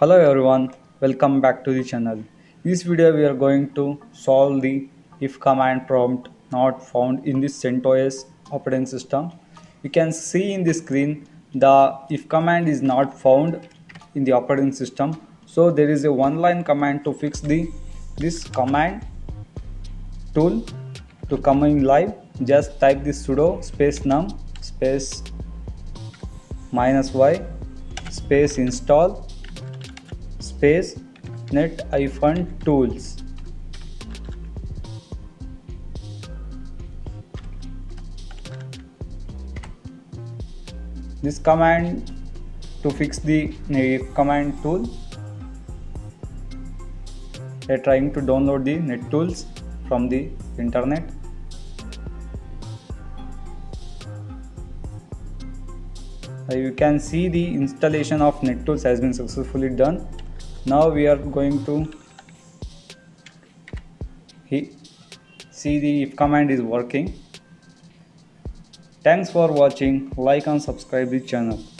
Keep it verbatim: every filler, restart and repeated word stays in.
Hello everyone, welcome back to the channel. In this video we are going to solve the if command prompt not found in the CentOS operating system. You can see in the screen the if command is not found in the operating system. So there is a one line command to fix the this command tool to come in live. Just type the sudo space num space minus y space install space net-tools. This command to fix the if command tool. We are trying to download the net-tools from the internet. You can see the installation of net-tools has been successfully done. Now we are going to see the if command is working. Thanks for watching. Like and subscribe the channel.